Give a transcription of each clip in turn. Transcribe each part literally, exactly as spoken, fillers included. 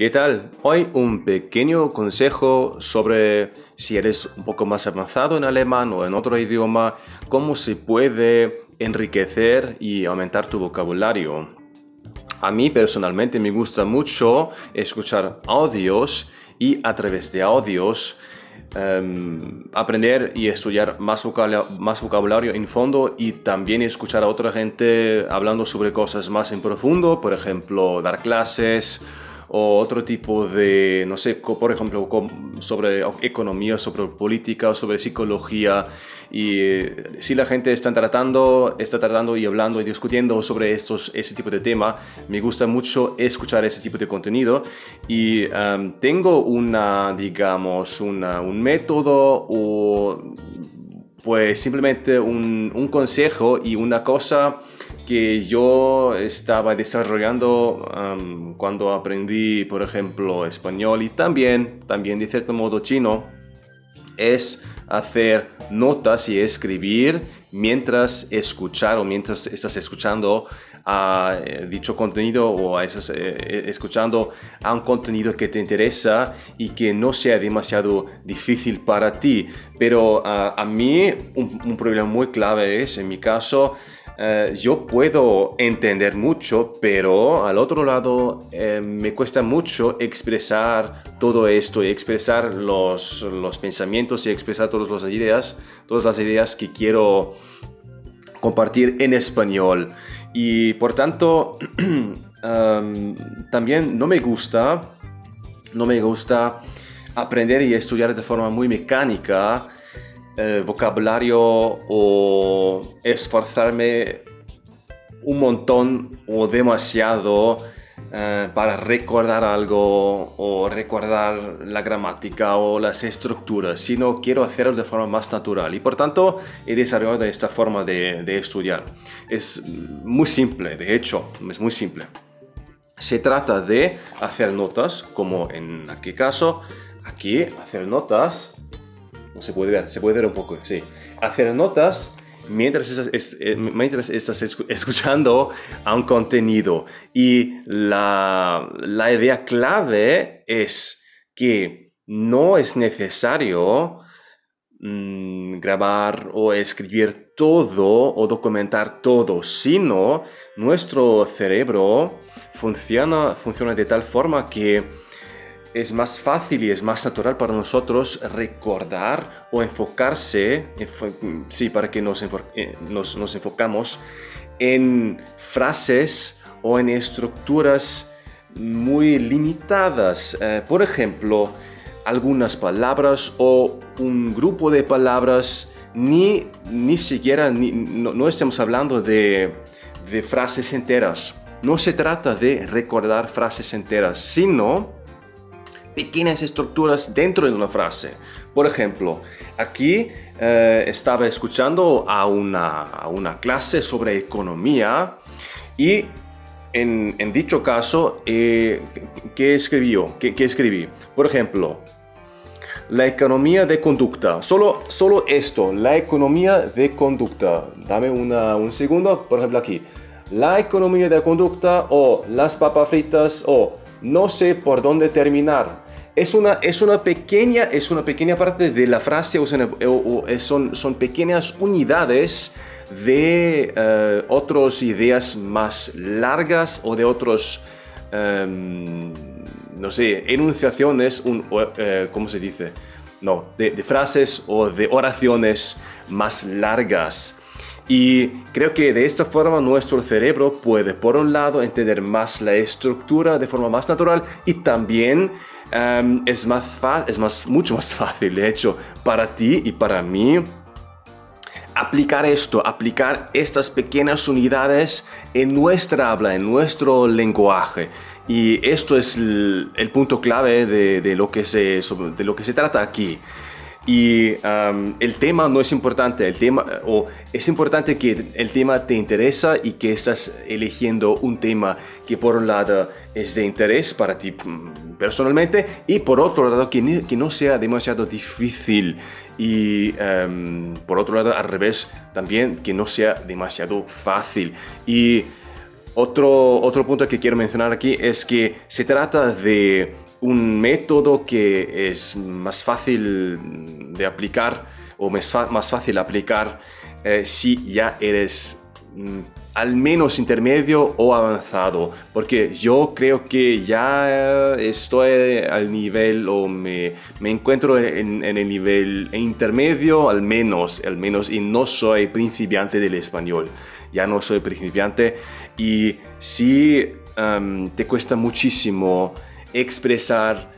¿Qué tal? Hoy un pequeño consejo sobre si eres un poco más avanzado en alemán o en otro idioma, cómo se puede enriquecer y aumentar tu vocabulario. A mí personalmente me gusta mucho escuchar audios y a través de audios Um, aprender y estudiar más, vocabula más vocabulario en fondo y también escuchar a otra gente hablando sobre cosas más en profundo, por ejemplo, dar clases o otro tipo de, no sé, por ejemplo, sobre economía, sobre política, sobre psicología. Y eh, si la gente está tratando, está tratando y hablando y discutiendo sobre estos, ese tipo de tema, me gusta mucho escuchar ese tipo de contenido. Y um, tengo una, digamos, una, un método o pues simplemente un, un consejo y una cosa que yo estaba desarrollando um, cuando aprendí, por ejemplo, español y también, también de cierto modo chino, es hacer notas y escribir mientras escuchar o mientras estás escuchando a dicho contenido o a esas, eh, escuchando a un contenido que te interesa y que no sea demasiado difícil para ti. Pero uh, a mí un, un problema muy clave es, en mi caso, uh, yo puedo entender mucho, pero al otro lado eh, me cuesta mucho expresar todo esto y expresar los, los pensamientos y expresar todas las ideas, todas las ideas que quiero compartir en español. Y por tanto, um, también no me gusta, no me gusta aprender y estudiar de forma muy mecánica eh, vocabulario o esforzarme un montón o demasiado eh, para recordar algo o recordar la gramática o las estructuras, sino quiero hacerlo de forma más natural y por tanto he desarrollado esta forma de, de estudiar. Es muy simple, de hecho, es muy simple. Se trata de hacer notas, como en aquel caso, aquí hacer notas, no se puede ver, se puede ver un poco, sí, hacer notas mientras estás, es, mientras estás escuchando a un contenido. Y la, la idea clave es que no es necesario mmm, grabar o escribir todo o documentar todo, sino nuestro cerebro funciona, funciona de tal forma que es más fácil y es más natural para nosotros recordar o enfocarse, enfo sí, para que nos, enfo nos, nos enfocamos en frases o en estructuras muy limitadas. Eh, por ejemplo, algunas palabras o un grupo de palabras, ni, ni siquiera, ni, no, no estamos hablando de, de frases enteras. No se trata de recordar frases enteras, sino pequeñas estructuras dentro de una frase. Por ejemplo, aquí eh, estaba escuchando a una, a una clase sobre economía y en, en dicho caso, eh, ¿qué escribió? ¿Qué, qué escribí? Por ejemplo, la economía de conducta. Solo, solo esto, la economía de conducta. Dame una, un segundo, por ejemplo aquí. La economía de conducta o las papas fritas o no sé por dónde terminar. Es una, es una, pequeña, es una pequeña parte de la frase, o sea, o, o, son, son pequeñas unidades de eh, otras ideas más largas o de otros, eh, no sé, enunciaciones, un, eh, ¿cómo se dice? No, de, de frases o de oraciones más largas. Y creo que de esta forma nuestro cerebro puede, por un lado, entender más la estructura de forma más natural y también um, es, más es más, mucho más fácil, de hecho, para ti y para mí aplicar esto, aplicar estas pequeñas unidades en nuestra habla, en nuestro lenguaje. Y esto es el, el punto clave de, de, lo que se, de lo que se trata aquí. Y um, el tema no es importante, el tema, o es importante que el tema te interesa y que estás eligiendo un tema que por un lado es de interés para ti personalmente y por otro lado que, ni, que no sea demasiado difícil y um, por otro lado al revés también que no sea demasiado fácil. Y Otro, otro punto que quiero mencionar aquí es que se trata de un método que es más fácil de aplicar o más, más fácil aplicar eh, si ya eres mm, al menos intermedio o avanzado, porque yo creo que ya estoy al nivel o me, me encuentro en, en el nivel intermedio al menos, al menos y no soy principiante del español, ya no soy principiante. Y si um, te cuesta muchísimo expresar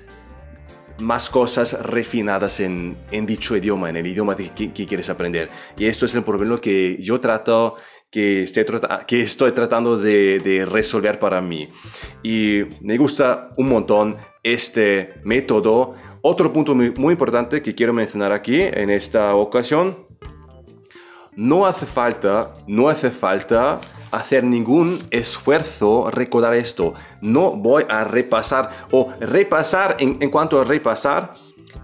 más cosas refinadas en, en dicho idioma, en el idioma que, que quieres aprender. Y esto es el problema que yo trato, que estoy, que estoy tratando de, de resolver para mí. Y me gusta un montón este método. Otro punto muy, muy importante que quiero mencionar aquí en esta ocasión: no hace falta, no hace falta hacer ningún esfuerzo recordar esto. No voy a repasar o repasar en, en cuanto a repasar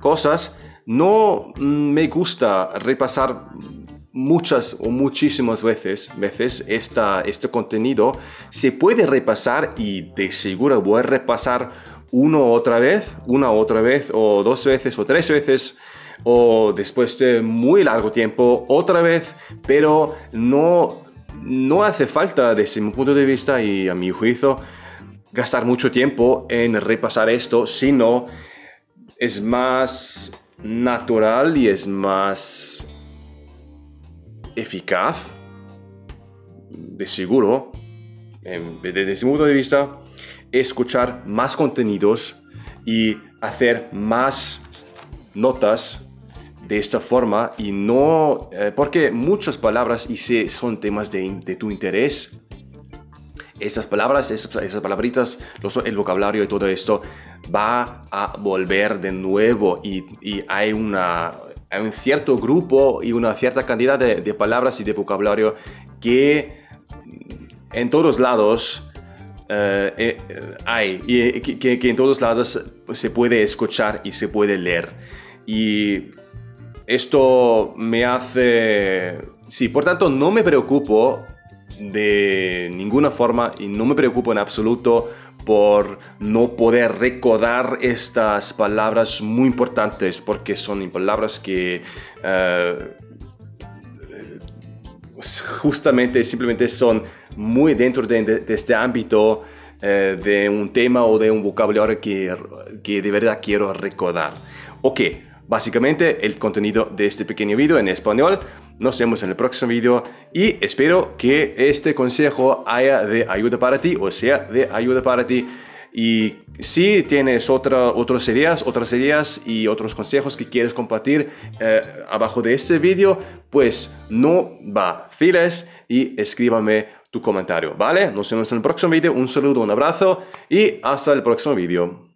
cosas. No me gusta repasar muchas o muchísimas veces, veces esta, este contenido. Se puede repasar y de seguro voy a repasar una otra vez, una otra vez o dos veces o tres veces, o después de muy largo tiempo otra vez, pero no, no hace falta, desde mi punto de vista y a mi juicio, gastar mucho tiempo en repasar esto, sino es más natural y es más eficaz, de seguro, desde mi punto de vista, escuchar más contenidos y hacer más notas de esta forma y no, eh, porque muchas palabras y si son temas de, de tu interés, esas palabras, esas, esas palabritas, los, el vocabulario y todo esto va a volver de nuevo y, y hay, una, hay un cierto grupo y una cierta cantidad de, de palabras y de vocabulario que en todos lados eh, eh, hay y que, que, que en todos lados se puede escuchar y se puede leer. Y esto me hace... Sí, por tanto, no me preocupo de ninguna forma y no me preocupo en absoluto por no poder recordar estas palabras muy importantes, porque son palabras que uh, justamente, simplemente son muy dentro de, de este ámbito uh, de un tema o de un vocabulario que, que de verdad quiero recordar. Ok. Básicamente el contenido de este pequeño vídeo en español. Nos vemos en el próximo vídeo y espero que este consejo haya de ayuda para ti o sea de ayuda para ti. Y si tienes otra, otras ideas, otras ideas y otros consejos que quieres compartir eh, abajo de este vídeo, pues no vaciles y escríbame tu comentario, ¿vale? Nos vemos en el próximo vídeo. Un saludo, un abrazo y hasta el próximo vídeo.